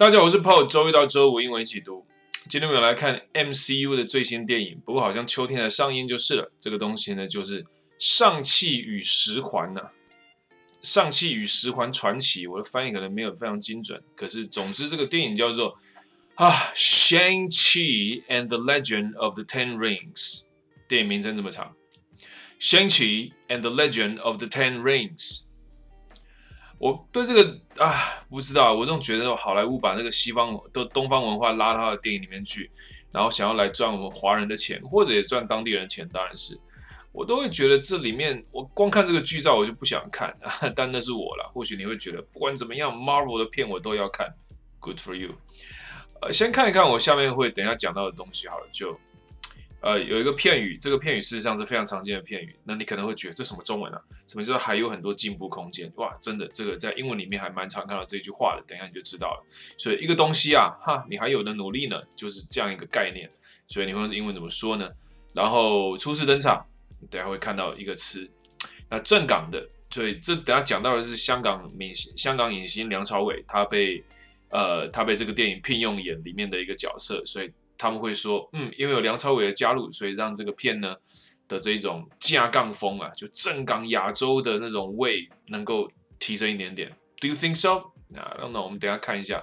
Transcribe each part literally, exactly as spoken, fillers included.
大家好，我是 Paul， 周一到周五英文一起读。今天我们来看 M C U 的最新电影，不过好像秋天才上映就是了。这个东西呢，就是《尚气与十环》呐，《尚气与十环传奇》。我的翻译可能没有非常精准，可是总之这个电影叫做啊《Shang-Chi and the Legend of the Ten Rings》。电影名称这么长，《Shang-Chi and the Legend of the Ten Rings》。 我对这个啊，不知道，我总觉得好莱坞把那个西方的东方文化拉到他的电影里面去，然后想要来赚我们华人的钱，或者也赚当地人的钱，当然是我都会觉得这里面我光看这个剧照我就不想看，啊、但那是我啦，或许你会觉得不管怎么样 ，Marvel 的片我都要看 ，Good for you。呃，先看一看我下面会等一下讲到的东西好了，就呃有一个片语，这个片语事实上是非常常见的片语，那你可能会觉得这什么中文啊？什么叫还有很多进步空间？哇，真的，这个在英文里面还蛮常看到这句话的，等一下你就知道了。所以一个东西啊，哈，你还有的努力呢，就是这样一个概念。所以你会用英文怎么说呢？然后初次登场，等一下会看到一个词，那正港的，所以这等一下讲到的是香港明星，香港影星梁朝伟，他被呃他被这个电影聘用演里面的一个角色，所以。 他们会说，嗯，因为有梁朝伟的加入，所以让这个片呢的这种架杠风啊，就正港亚洲的那种味能够提升一点点。Do you think so？ 啊，那我们等一下看一下。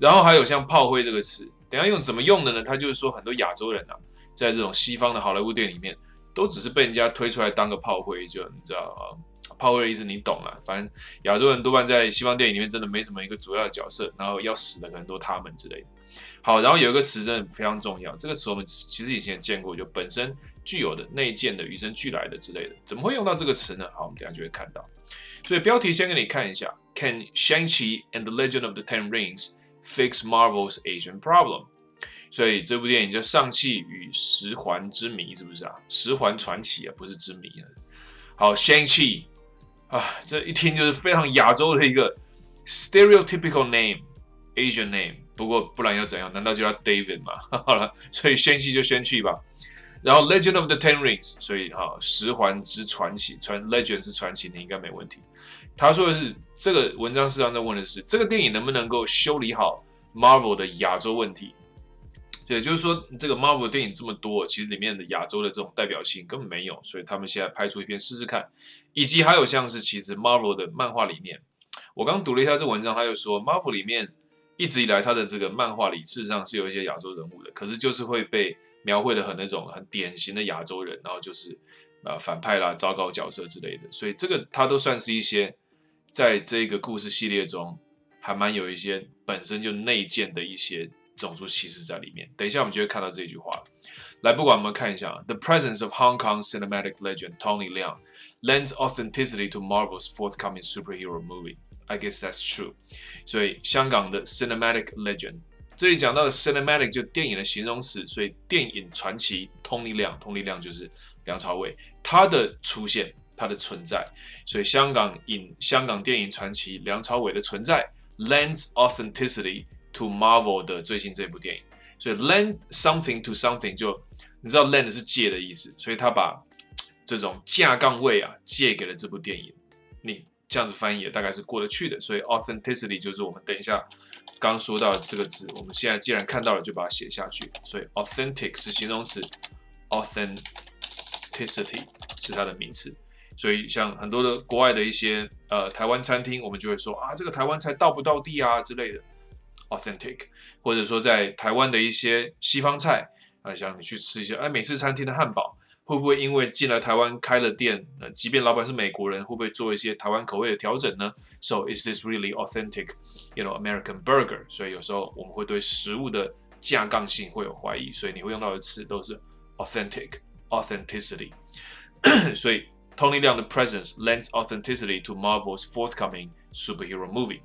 然后还有像炮灰这个词，等一下用怎么用的呢？它就是说很多亚洲人啊，在这种西方的好莱坞电影里面，都只是被人家推出来当个炮灰，就你知道啊，炮灰的意思你懂了。反正亚洲人多半在西方电影里面真的没什么一个主要的角色，然后要死的可能都他们之类的。 好，然后有一个词真的非常重要，这个词我们其实以前也见过，就本身具有的、内建的、与生俱来的之类的，怎么会用到这个词呢？好，我们等一下就会看到。所以标题先给你看一下 ：Can Shang-Chi and the Legend of the Ten Rings fix Marvel's Asian problem？ 所以这部电影叫《尚气与十环之谜》，是不是啊？十环传奇啊，不是之谜啊。好 ，Shang-Chi 啊，这一听就是非常亚洲的一个 stereotypical name。 Asian name， 不过不然要怎样？难道就叫 David 吗？好了，所以宣气就宣气吧。然后 Legend of the Ten Rings， 所以哈十环之传奇，传 Legend 是传奇，你应该没问题。他说的是这个文章实际上在问的是这个电影能不能够修理好 Marvel 的亚洲问题。也就是说，这个 Marvel 电影这么多，其实里面的亚洲的这种代表性根本没有，所以他们现在拍出一篇试试看。以及还有像是其实 Marvel 的漫画里面，我刚读了一下这文章，他就说 Marvel 里面。 一直以来，他的这个漫画里事实上是有一些亚洲人物的，可是就是会被描绘的很那种很典型的亚洲人，然后就是呃反派啦、糟糕角色之类的，所以这个他都算是一些在这个故事系列中还蛮有一些本身就内建的一些种族歧视在里面。等一下我们就会看到这句话了。来，不管我们看一下 ，The presence of Hong Kong cinematic legend Tony Leung lends authenticity to Marvel's forthcoming superhero movie. I guess that's true. 所以香港的 cinematic legend， 这里讲到的 cinematic 就电影的形容词，所以电影传奇 Tony Leung， Tony Leung 就是梁朝伟，他的出现，他的存在，所以香港影香港电影传奇梁朝伟的存在 lends authenticity to Marvel 的最新这部电影，所以 lend something to something 就你知道 lend 是借的意思，所以他把这种架杠位啊借给了这部电影，你。 这样子翻译也大概是过得去的，所以 authenticity 就是我们等一下刚刚说到的这个字，我们现在既然看到了，就把它写下去。所以 authentic 是形容词 ，authenticity 是它的名词。所以像很多的国外的一些呃台湾餐厅，我们就会说啊，这个台湾菜道不道地啊之类的 ，authentic， 或者说在台湾的一些西方菜。 啊，像你去吃一些哎美式餐厅的汉堡，会不会因为进来台湾开了店，呃，即便老板是美国人，会不会做一些台湾口味的调整呢 ？So is this really authentic, you know, American burger？ 所以有时候我们会对食物的架杠性会有怀疑，所以你会用到的词都是 authentic, authenticity 所以 Tony Leung 的 presence lends authenticity to Marvel's forthcoming superhero movie。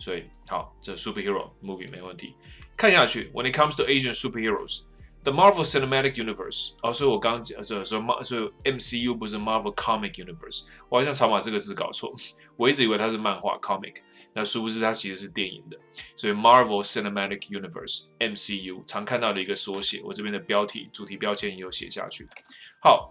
所以好，这 superhero movie 没问题。看下去 ，When it comes to Asian superheroes。 The Marvel Cinematic Universe， 哦，所以我刚刚说说，所以 M C U 不是 Marvel Comic Universe， 我好像常把这个字搞错，我一直以为它是漫画 comic， 那殊不知它其实是电影的，所以 Marvel Cinematic Universe M C U 常看到的一个缩写，我这边的标题主题标签也有写下去。好，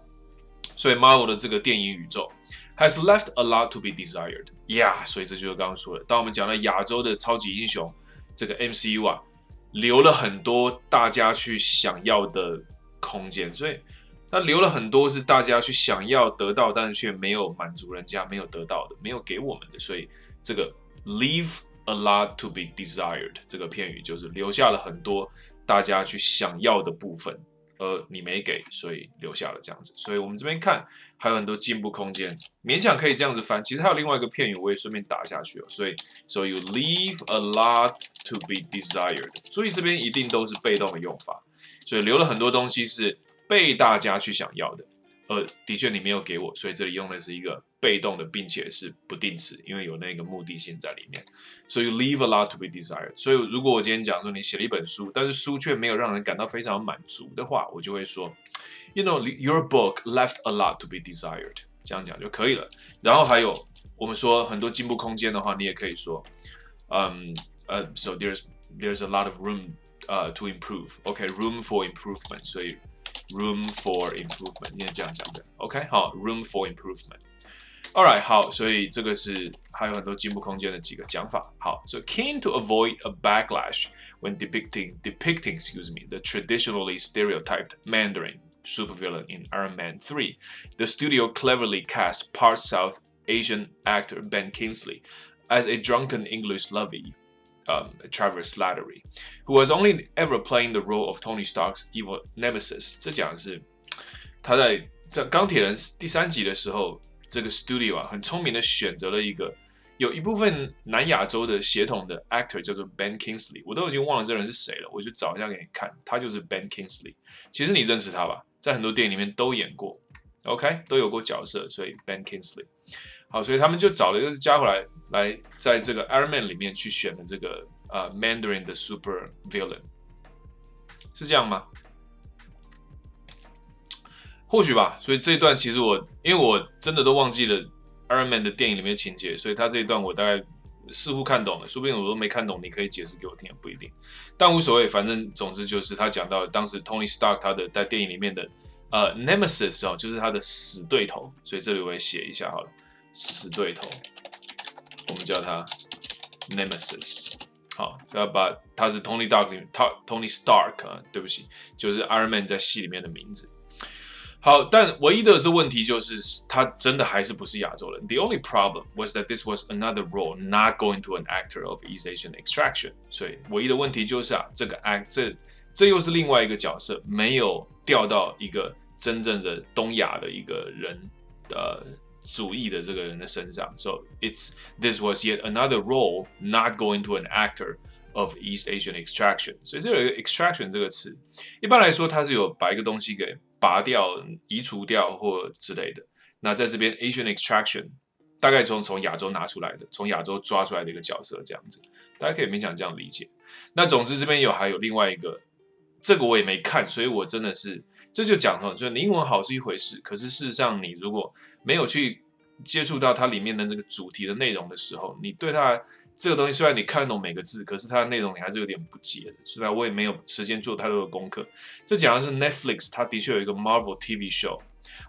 所以 Marvel 的这个电影宇宙 has left a lot to be desired， yeah， 所以这就是刚刚说的，当我们讲到亚洲的超级英雄。这个 M C U 啊，留了很多大家去想要的空间，所以它留了很多是大家去想要得到，但是却没有满足人家没有得到的，没有给我们的，所以这个 leave a lot to be desired 这个片语就是留下了很多大家去想要的部分，而你没给，所以留下了这样子。所以我们这边看还有很多进步空间，勉强可以这样子翻。其实还有另外一个片语，我也顺便打下去了。所以 ，so you leave a lot to be desired。所以这边一定都是被动的用法，所以留了很多东西是被大家去想要的，而的确你没有给我，所以这里用的是一个被动的，并且是不定词，因为有那个目的性在里面。So you leave a lot to be desired。所以如果我今天讲说你写了一本书，但是书却没有让人感到非常满足的话，我就会说 ，You know, your book left a lot to be desired。这样讲就可以了。然后还有我们说很多进步空间的话，你也可以说，嗯呃 ，So there's there's a lot of room 呃 to improve。Okay, room for improvement。所以 room for improvement， 你也这样讲的。OK， 好 ，room for improvement。Alright， 好，所以这个是还有很多进步空间的几个讲法。好， so keen to avoid a backlash when depicting depicting excuse me the traditionally stereotyped Mandarin supervillain in Iron Man three, the studio cleverly cast part South Asian actor Ben Kingsley as a drunken English lovey. Um, Trevor Slattery, who was only ever playing the role of Tony Stark's evil nemesis. 这讲的是他在在钢铁人第三集的时候，这个 studio 啊很聪明的选择了一个有一部分南亚洲的血统的 actor 叫做 Ben Kingsley。我都已经忘了这人是谁了，我就找一下给你看，他就是 Ben Kingsley。其实你认识他吧，在很多电影里面都演过 ，OK， 都有过角色，所以 Ben Kingsley。好，所以他们就找了这个家伙来，来在这个 Iron Man 里面去选的这个呃 Mandarin 的 Super Villain， 是这样吗？或许吧。所以这一段其实我因为我真的都忘记了 Iron Man 的电影里面情节，所以他这一段我大概似乎看懂了，说不定我都没看懂，你可以解释给我听，也不一定。但无所谓，反正总之就是他讲到当时 Tony Stark 他的在电影里面的呃 Nemesis 哦，就是他的死对头，所以这里我也写一下好了。死对头，我们叫他 Nemesis。好，要把他是 Tony Stark， Tony Stark 啊，对不起，就是 Iron Man 在戏里面的名字。好，但唯一的这问题就是他真的还是不是亚洲人。The only problem was that this was another role not going to an actor of East Asian extraction。所以唯一的问题就是啊，这个 act 这这又是另外一个角色，没有调到一个真正的东亚的一个人的。主义的这个人的身上 ，so it's this was yet another role not going to an actor of East Asian extraction。所以这有一个 extraction 这个词，一般来说它是有把一个东西给拔掉、移除掉或之类的。那在这边 Asian extraction 大概从从亚洲拿出来的，从亚洲抓出来的一个角色这样子，大家可以勉强这样理解。那总之这边有还有另外一个。这个我也没看，所以我真的是这就讲到，就是你英文好是一回事，可是事实上你如果没有去接触到它里面的这个主题的内容的时候，你对它这个东西虽然你看得懂每个字，可是它的内容你还是有点不解的。虽然我也没有时间做太多的功课。这讲的是 Netflix， 它的确有一个 Marvel T V show，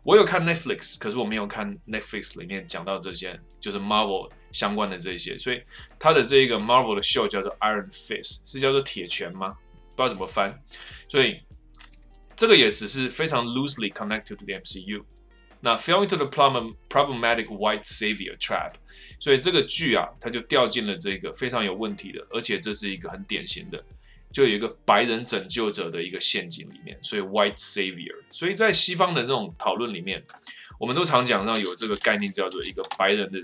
我有看 Netflix， 可是我没有看 Netflix 里面讲到这些，就是 Marvel 相关的这些，所以它的这个 Marvel 的 show 叫做 Iron Fist， 是叫做铁拳吗？不知道怎么翻，所以这个也只是非常 loosely connected to the M C U。那 fell into the problematic white savior trap， 所以这个剧啊，它就掉进了这个非常有问题的，而且这是一个很典型的，就有一个白人拯救者的一个陷阱里面。所以 white savior， 所以在西方的这种讨论里面，我们都常讲到有这个概念叫做一个白人的。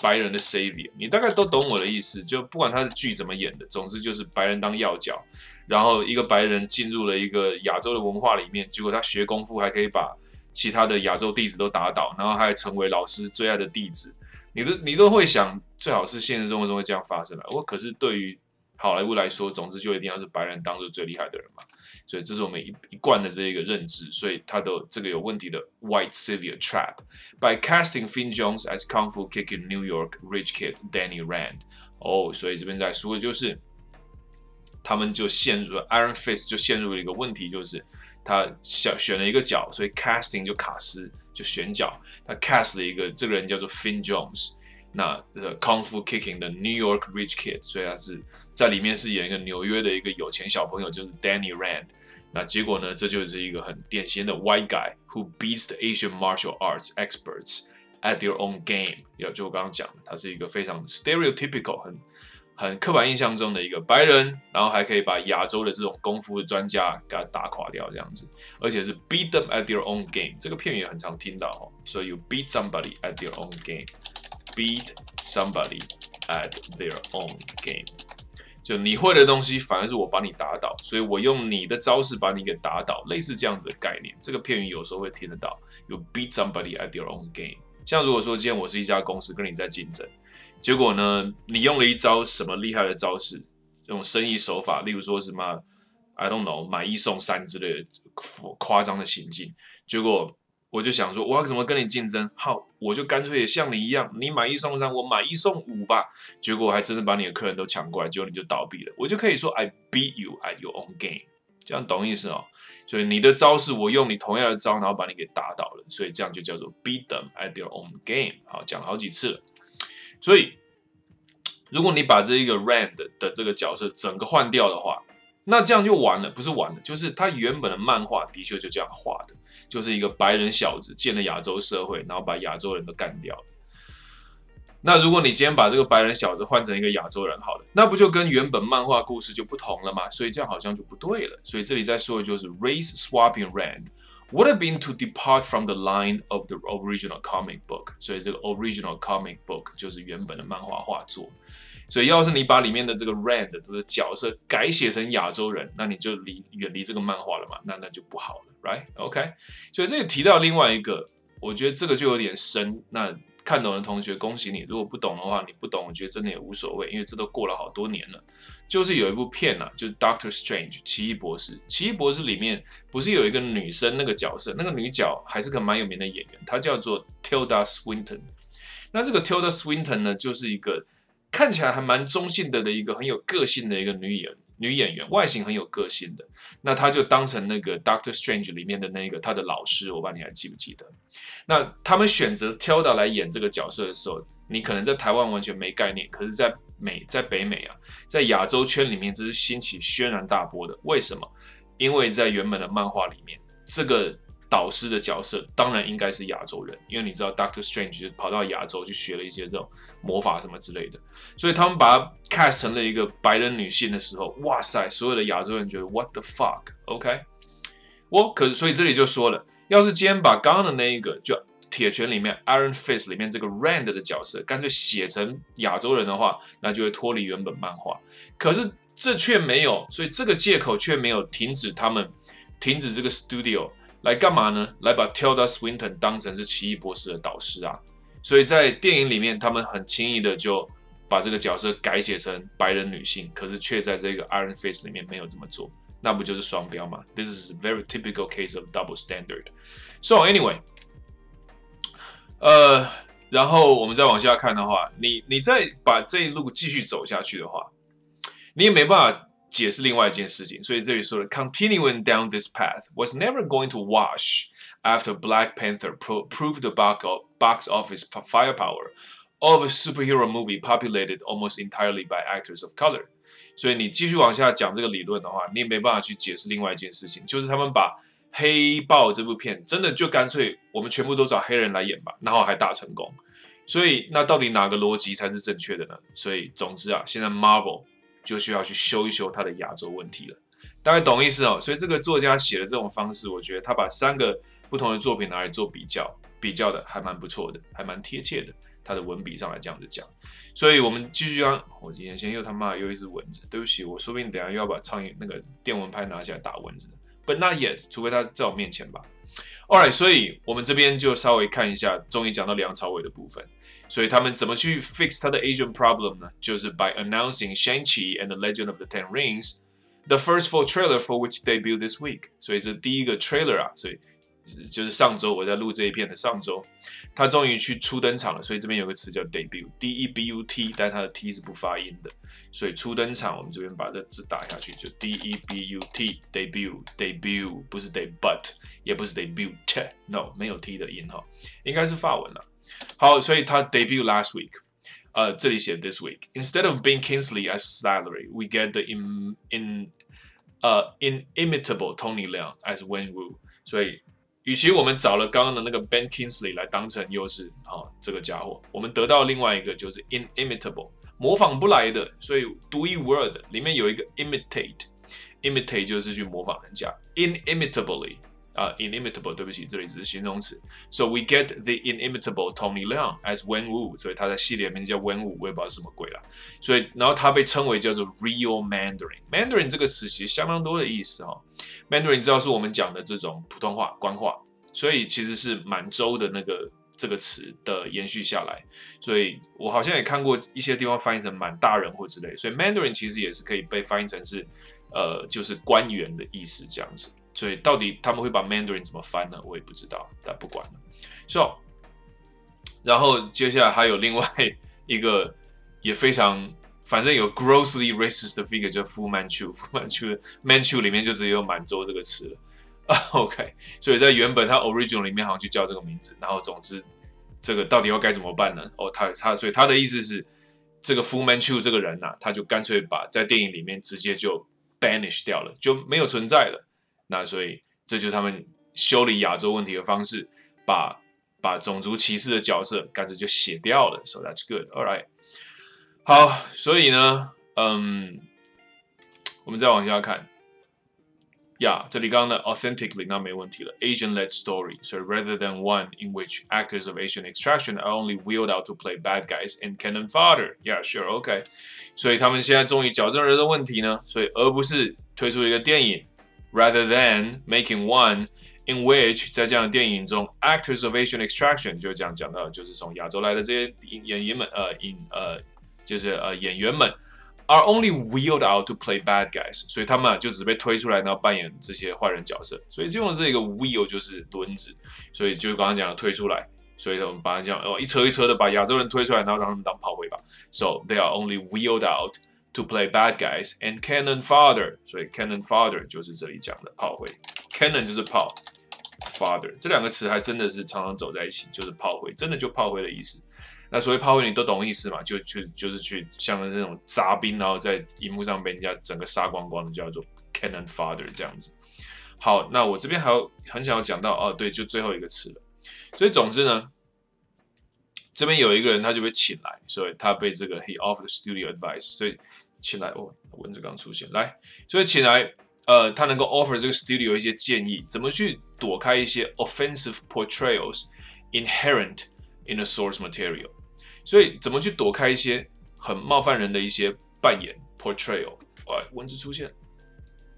白人的 savior， 你大概都懂我的意思，就不管他的剧怎么演的，总之就是白人当要角，然后一个白人进入了一个亚洲的文化里面，结果他学功夫还可以把其他的亚洲弟子都打倒，然后还成为老师最爱的弟子，你都你都会想，最好是现实生活中会这样发生了。我可是对于好莱坞来说，总之就一定要是白人当做最厉害的人嘛，所以这是我们一一贯的这一个认知，所以他的这个有问题的 white savior trap by casting Finn Jones as kung fu kicking New York rich kid Danny Rand， 哦， oh， 所以这边在说的就是他们就陷入了 Iron Fist 就陷入了一个问题，就是他选选了一个角，所以 casting 就卡斯就选角，他 cast 了一个这个人叫做 Finn Jones。那呃Kung Fu Kicking 的 New York Rich Kid， 所以他是在里面是演一个纽约的一个有钱小朋友，就是 Danny Rand。那结果呢，这就是一个很典型的 White guy who beats the Asian martial arts experts at their own game。也就我刚刚讲，他是一个非常 stereotypical 很。 很刻板印象中的一个白人，然后还可以把亚洲的这种功夫的专家给他打垮掉这样子，而且是 beat them at their own game。这个片语也很常听到哦，所以 you beat somebody at their own game，beat somebody at their own game。就你会的东西，反而是我把你打倒，所以我用你的招式把你给打倒，类似这样子的概念。这个片语有时候会听得到 ，you beat somebody at their own game。像如果说今天我是一家公司，跟你在竞争。 结果呢？你用了一招什么厉害的招式？这种生意手法，例如说什么 I don't know 买一送三之类的夸张的行径。结果我就想说，我要怎么跟你竞争？好，我就干脆也像你一样，你买一送三，我买一送五吧。结果我还真的把你的客人都抢过来，结果你就倒闭了。我就可以说 I beat you at your own game， 这样懂意思哦？所以你的招式，我用你同样的招，然后把你给打倒了。所以这样就叫做 beat them at their own game。好，讲好几次了。 所以，如果你把这一个 Rand 的这个角色整个换掉的话，那这样就完了，不是完了，就是他原本的漫画的确就这样画的，就是一个白人小子进了亚洲社会，然后把亚洲人都干掉了。那如果你今天把这个白人小子换成一个亚洲人好了，那不就跟原本漫画故事就不同了吗？所以这样好像就不对了。所以这里在说的就是 race swapping Rand。 Would have been to depart from the line of the original comic book， 所以这个 original comic book 就是原本的漫画画作。所以要是你把里面的这个 Rand 这个角色改写成亚洲人，那你就离远离这个漫画了嘛，那那就不好了 ，right？ OK， 所以这里提到另外一个，我觉得这个就有点深。那看懂的同学恭喜你，如果不懂的话，你不懂，我觉得真的也无所谓，因为这都过了好多年了。 就是有一部片啊，就是 Doctor Strange 奇异博士。奇异博士里面不是有一个女生那个角色，那个女角还是个蛮有名的演员，她叫做 Tilda Swinton。那这个 Tilda Swinton 呢，就是一个看起来还蛮中性的的一个很有个性的一个女演女演员，外形很有个性的。那她就当成那个 Doctor Strange 里面的那个她的老师，我不知道你还记不记得？那他们选择 Tilda 来演这个角色的时候，你可能在台湾完全没概念，可是，在 美在北美啊，在亚洲圈里面，这是兴起轩然大波的。为什么？因为在原本的漫画里面，这个导师的角色当然应该是亚洲人，因为你知道 Doctor Strange 就跑到亚洲去学了一些这种魔法什么之类的，所以他们把它 cast 成了一个白人女性的时候，哇塞，所有的亚洲人觉得 What the fuck？OK？ 我可所以这里就说了，要是今天把刚刚的那一个就。 铁拳里面 Iron Fist 里面这个 Rand 的角色，干脆写成亚洲人的话，那就会脱离原本漫画。可是这却没有，所以这个借口却没有停止他们，停止这个 studio 来干嘛呢？来把 Tilda Swinton 当成是奇异博士的导师啊！所以在电影里面，他们很轻易的就把这个角色改写成白人女性，可是却在这个 Iron Fist 里面没有这么做，那不就是双标吗 ？This is a very typical case of double standard. So anyway. 呃，然后我们再往下看的话，你你再把这一路继续走下去的话，你也没办法解释另外一件事情。所以这里说的 ，continuing down this path was never going to wash after Black Panther proved the box office firepower of a superhero movie populated almost entirely by actors of color。所以你继续往下讲这个理论的话，你也没办法去解释另外一件事情，就是他们把。 黑豹这部片真的就干脆我们全部都找黑人来演吧，然后还大成功。所以那到底哪个逻辑才是正确的呢？所以总之啊，现在 Marvel 就需要去修一修它的亚洲问题了。大家懂意思哦？所以这个作家写的这种方式，我觉得他把三个不同的作品拿来做比较，比较的还蛮不错的，还蛮贴切的。他的文笔上来这样子讲。所以我们继续啊，我眼前又他妈又一只蚊子，对不起，我说不定等一下又要把苍蝇那个电蚊拍拿起来打蚊子。 But not yet， 除非他在我面前吧。Alright， 所以我们这边就稍微看一下，终于讲到梁朝伟的部分。所以他们怎么去 fix 他的 Asian problem 呢？就是 by announcing Shang-Chi and the Legend of the Ten Rings, the first full trailer for which debuted this week。所以这第一个 trailer 啊，所以就是上周我在录这一片的上周，他终于去初登场了。所以这边有个词叫 debut，D E B U T， 但它的 T 是不发音的。所以初登场，我们这边把这字打下去，就 D E B U T。 debut debut 不是 debut， 也不是 debut，no 没有 T 的音哈，应该是法文了。好，所以他 debut last week，呃，这里写 this week instead of Ben Kingsley as Slattery, we get the in in 呃 inimitable Tony Leung as Wen Wu。所以，与其我们找了刚刚的那个 Ben Kingsley 来当成又是啊这个家伙，我们得到另外一个就是 inimitable， 模仿不来的。所以独一无二的里面有一个 imitate，imitate 就是去模仿人家 inimitably。 Uh, inimitable， 对不起，这里只是形容词。So we get the inimitable Tony Leung as Wen Wu， 所以他在系列名字叫 Wen Wu， 我也不知道什么鬼啦。所以，然后他被称为叫做 real Mandarin。Mandarin 这个词其实相当多的意思哈。Mandarin 知道是我们讲的这种普通话、官话，所以其实是满洲的那个这个词的延续下来。所以我好像也看过一些地方翻译成满大人或之类，所以 Mandarin 其实也是可以被翻译成是，呃，就是官员的意思这样子。 所以到底他们会把 Mandarin 怎么翻呢？我也不知道，但不管了。So， 然后接下来还有另外一个也非常，反正有 grossly racist 的 figure 叫 Fu Manchu。Fu Manchu Manchu 里面就只有满洲这个词了。OK， 所以在原本它 original 里面好像就叫这个名字。然后总之，这个到底要该怎么办呢？哦，他他所以他的意思是，这个 Fu Manchu 这个人呐、啊，他就干脆把在电影里面直接就 banish 掉了，就没有存在了。 那所以，这就是他们修理亚洲问题的方式，把把种族歧视的角色干脆就写掉了。So that's good. All right. 好，所以呢，嗯，我们再往下看。呀、yeah, ，这里刚刚的 authentically 那没问题了。Asian-led story. So rather than one in which actors of Asian extraction are only wheeled out to play bad guys and cannon fodder. Yeah, sure, okay. 所以他们现在终于矫正了这个问题呢，所以而不是推出一个电影。 Rather than making one in which 在这样的电影中 ，actors of Asian extraction 就这样讲到，就是从亚洲来的这些演员们，呃，演呃，就是呃演员们 ，are only wheeled out to play bad guys， 所以他们啊就只被推出来，然后扮演这些坏人角色。所以用的这个 wheel 就是轮子，所以就刚刚讲的推出来，所以我们把它讲哦一车一车的把亚洲人推出来，然后让他们当炮灰吧。So they are only wheeled out. To play bad guys and cannon fodder， 所以 cannon fodder 就是这里讲的炮灰 ，cannon 就是炮 ，fodder 这两个词还真的是常常走在一起，就是炮灰，真的就炮灰的意思。那所谓炮灰，你都懂意思嘛？就去 就, 就是去像那种杂兵，然后在荧幕上被人家整个杀光光的，叫做 cannon fodder 这样子。好，那我这边还有很想要讲到哦，对，就最后一个词了。所以总之呢。 这边有一个人，他就被请来，所以他被这个 he offered studio advice， 所以请来哦，文字刚出现来，所以请来，呃，他能够 offer 这个 studio 一些建议，怎么去躲开一些 offensive portrayals inherent in the source material， 所以怎么去躲开一些很冒犯人的一些扮演 portrayal， 哇，文字出现，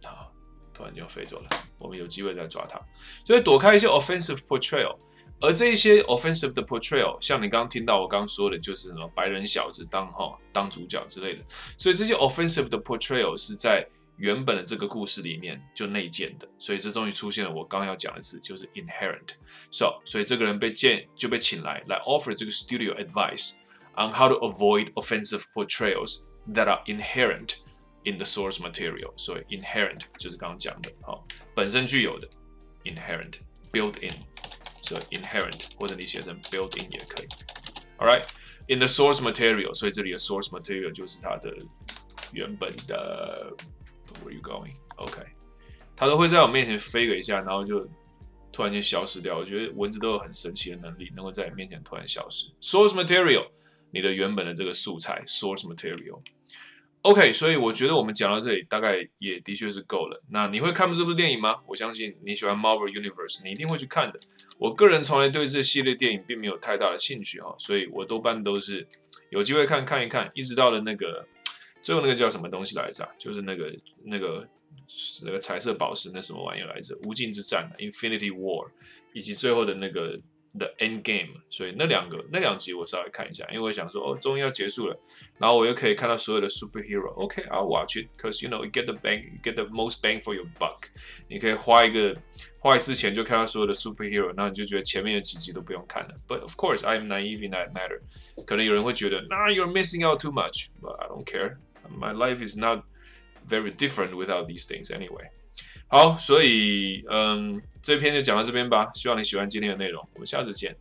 好，突然就飞走了，我们有机会再抓他，所以躲开一些 offensive portrayal。 而这一些 offensive 的 portrayal， 像你刚刚听到我刚刚说的，就是什么白人小子当哈当主角之类的，所以这些 offensive 的 portrayal 是在原本的这个故事里面就内建的，所以这终于出现了我刚刚要讲的词，就是 inherent。So， 所以这个人被建就被请来来 offer 这个 studio advice on how to avoid offensive portrayals that are inherent in the source material。所以 inherent 就是刚刚讲的，好，本身具有的 inherent built in。 So inherent， 或者你写成 built in 也可以。All right, in the source material， 所以这里的 source material 就是它的原本的。Where are you going? OK， 它都会在我面前飞了一下，然后就突然间消失掉。我觉得蚊子都有很神奇的能力，能够在你面前突然消失。Source material， 你的原本的这个素材 source material。OK， 所以我觉得我们讲到这里，大概也的确是够了。那你会看这部电影吗？我相信你喜欢 Marvel Universe， 你一定会去看的。我个人从来对这系列电影并没有太大的兴趣哈，所以我多半都是有机会看看一看，一直到了那个最后那个叫什么东西来着？就是那个那个那个彩色宝石那什么玩意来着？无尽之战 （Infinity War） 以及最后的那个。 的 Endgame， 所以那两个那两集我稍微看一下，因为我想说哦，终于要结束了，然后我又可以看到所有的 superhero。OK， I'll watch it because you know you get the bang, you get the most bang for your buck。你可以花一个花一次钱就看到所有的 superhero， 然后你就觉得前面的几集都不用看了。But of course, I'm naive in that matter。可能有人会觉得 ，Nah, you're missing out too much。But I don't care. My life is not very different without these things anyway. 好，所以嗯，这篇就讲到这边吧。希望你喜欢今天的内容，我们下次见。